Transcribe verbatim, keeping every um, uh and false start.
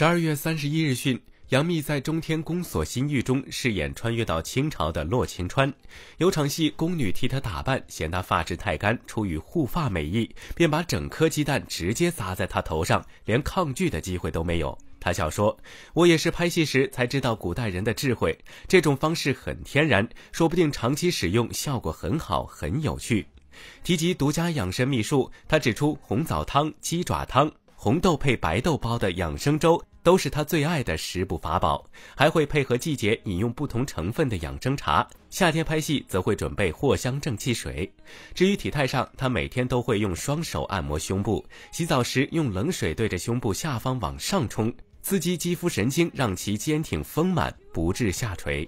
十二月三十一日讯，杨幂在中天宫锁心玉中饰演穿越到清朝的骆晴川，有场戏宫女替她打扮，嫌她发质太干，出于护发美意，便把整颗鸡蛋直接砸在她头上，连抗拒的机会都没有。她笑说：“我也是拍戏时才知道古代人的智慧，这种方式很天然，说不定长期使用效果很好，很有趣。”提及独家养生秘术，她指出红枣汤、鸡爪汤、红豆配白豆包的养生粥都是他最爱的食补法宝，还会配合季节饮用不同成分的养生茶。夏天拍戏则会准备藿香正气水。至于体态上，他每天都会用双手按摩胸部，洗澡时用冷水对着胸部下方往上冲，刺激肌肤神经，让其坚挺丰满，不致下垂。